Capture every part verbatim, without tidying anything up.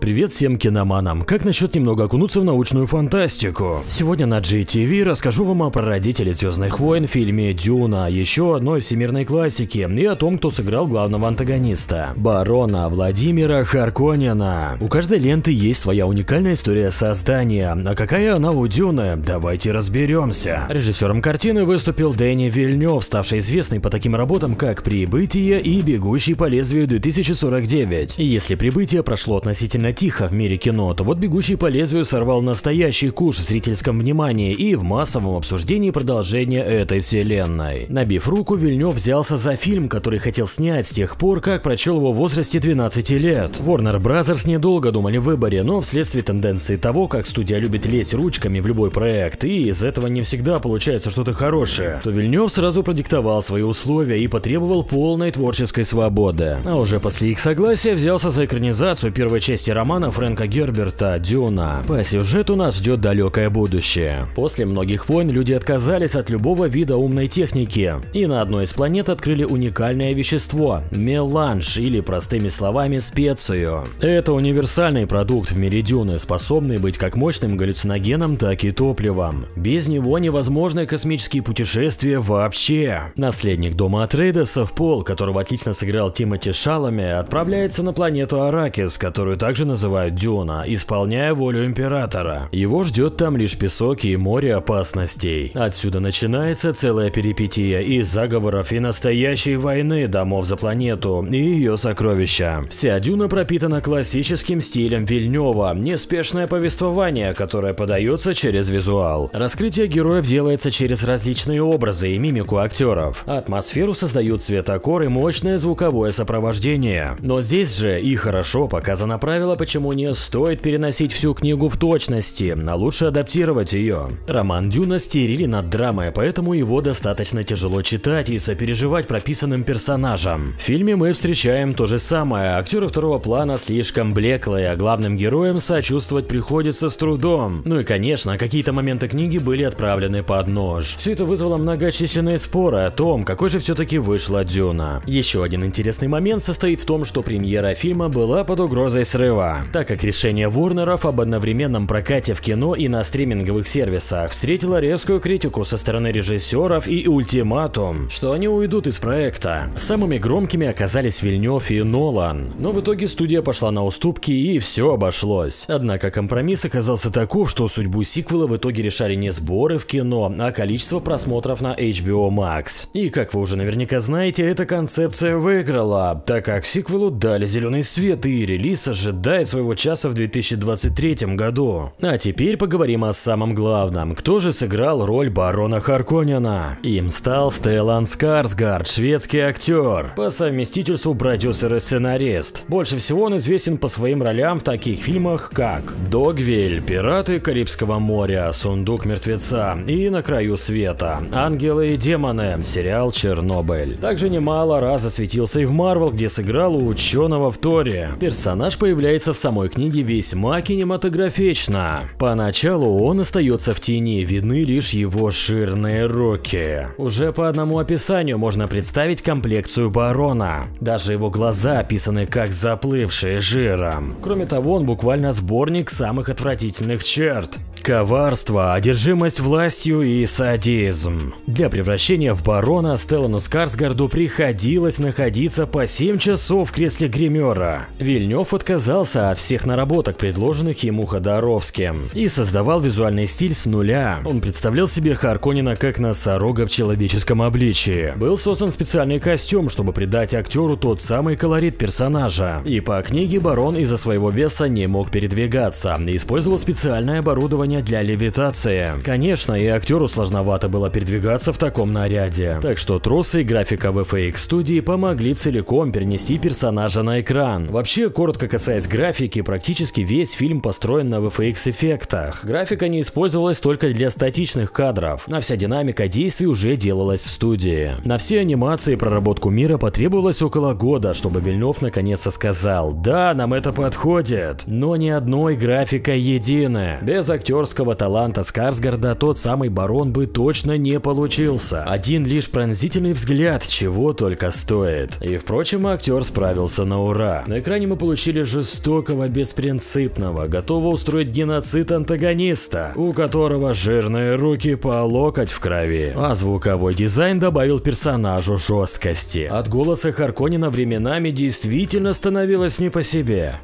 Привет всем киноманам! Как насчет немного окунуться в научную фантастику? Сегодня на джи ти ви расскажу вам о прародителе Звездных войн, фильме Дюна, еще одной всемирной классике, и о том, кто сыграл главного антагониста – барона Владимира Харконнена. У каждой ленты есть своя уникальная история создания, а какая она у Дюны? Давайте разберемся. Режиссером картины выступил Денис Вильнёв, ставший известный по таким работам, как «Прибытие» и «Бегущий по лезвию две тысячи сорок девять». И если «Прибытие» прошло относительно тихо в мире кино, то вот «Бегущий по лезвию» сорвал настоящий куш в зрительском внимании и в массовом обсуждении продолжения этой вселенной. Набив руку, Вильнёв взялся за фильм, который хотел снять с тех пор, как прочел его в возрасте двенадцати лет. Warner Bros. Недолго думали в выборе, но вследствие тенденции того, как студия любит лезть ручками в любой проект, и из этого не всегда получается что-то хорошее, то Вильнёв сразу продиктовал свои условия и потребовал полной творческой свободы. А уже после их согласия взялся за экранизацию первой части романа Фрэнка Герберта «Дюна». По сюжету нас ждет далекое будущее. После многих войн люди отказались от любого вида умной техники и на одной из планет открыли уникальное вещество – меланж, или простыми словами специю. Это универсальный продукт в мире Дюны, способный быть как мощным галлюциногеном, так и топливом. Без него невозможны космические путешествия вообще. Наследник дома Атрейдесов Пол, которого отлично сыграл Тимоти Шаломе, отправляется на планету Аракис, которую также называют Дюна, исполняя волю императора. Его ждет там лишь песок и море опасностей. Отсюда начинается целая перипетия из заговоров и настоящей войны домов за планету и ее сокровища. Вся Дюна пропитана классическим стилем Вильнёва, неспешное повествование, которое подается через визуал. Раскрытие героев делается через различные образы и мимику актеров. Атмосферу создают цветокор и мощное звуковое сопровождение. Но здесь же и хорошо показано правило, почему не стоит переносить всю книгу в точности, а лучше адаптировать ее. Роман Дюна стерилен над драмой, поэтому его достаточно тяжело читать и сопереживать прописанным персонажам. В фильме мы встречаем то же самое. Актеры второго плана слишком блеклые, а главным героям сочувствовать приходится с трудом. Ну и конечно, какие-то моменты книги были отправлены под нож. Все это вызвало многочисленные споры о том, какой же все-таки вышла Дюна. Еще один интересный момент состоит в том, что премьера фильма была под угрозой срыва, так как решение Ворнеров об одновременном прокате в кино и на стриминговых сервисах встретило резкую критику со стороны режиссеров и ультиматум, что они уйдут из проекта. Самыми громкими оказались Вильнёв и Нолан, но в итоге студия пошла на уступки и все обошлось. Однако компромисс оказался таков, что судьбу сиквела в итоге решали не сборы в кино, а количество просмотров на эйч би о Max. И как вы уже наверняка знаете, эта концепция выиграла, так как сиквелу дали зеленый свет и релиз ожидает своего часа в две тысячи двадцать третьем году. А теперь поговорим о самом главном. Кто же сыграл роль барона Харконнена? Им стал Стеллан Скарсгард, шведский актер, по совместительству продюсер и сценарист. Больше всего он известен по своим ролям в таких фильмах, как «Догвиль», «Пираты Карибского моря», «Сундук мертвеца» и «На краю света», «Ангелы и демоны», сериал «Чернобыль». Также немало раз засветился и в Марвел, где сыграл у ученого в Торе. Персонаж появляется в самой книге весьма кинематографично. Поначалу он остается в тени, видны лишь его жирные руки. Уже по одному описанию можно представить комплекцию барона. Даже его глаза описаны как заплывшие жиром. Кроме того, он буквально сборник самых отвратительных черт: коварство, одержимость властью и садизм. Для превращения в барона Стеллану Скарсгарду приходилось находиться по семь часов в кресле гримера. Вильнёв отказался от всех наработок, предложенных ему Ходоровским, и создавал визуальный стиль с нуля. Он представлял себе Харконнена как носорога в человеческом обличии. Был создан специальный костюм, чтобы придать актеру тот самый колорит персонажа. И по книге барон из-за своего веса не мог передвигаться, и использовал специальное оборудование для левитации. Конечно, и актеру сложновато было передвигаться в таком наряде, так что тросы и графика ви эф икс-студии помогли целиком перенести персонажа на экран. Вообще, коротко касаясь графики, практически весь фильм построен на ви эф икс-эффектах. Графика не использовалась только для статичных кадров, а вся динамика действий уже делалась в студии. На все анимации и проработку мира потребовалось около года, чтобы Вильнёв наконец-то сказал: да, нам это подходит. Но ни одной графика единая. Без актера актерского таланта Скарсгарда тот самый барон бы точно не получился. Один лишь пронзительный взгляд чего только стоит. И впрочем, актер справился на ура. На экране мы получили жестокого, беспринципного, готового устроить геноцид антагониста, у которого жирные руки по локоть в крови. А звуковой дизайн добавил персонажу жесткости. От голоса Харконнена временами действительно становилось не по себе.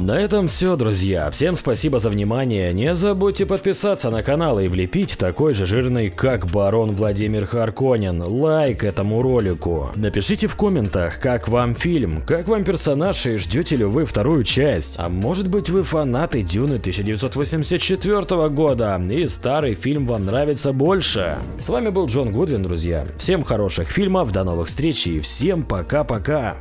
На этом все, друзья. Всем спасибо за внимание. Не забудьте подписаться на канал и влепить такой же жирный, как барон Владимир Харконнен, лайк этому ролику. Напишите в комментах, как вам фильм, как вам персонаж и ждете ли вы вторую часть. А может быть, вы фанаты Дюны тысяча девятьсот восемьдесят четвёртого года и старый фильм вам нравится больше. С вами был Джон Гудвин, друзья. Всем хороших фильмов, до новых встреч и всем пока-пока.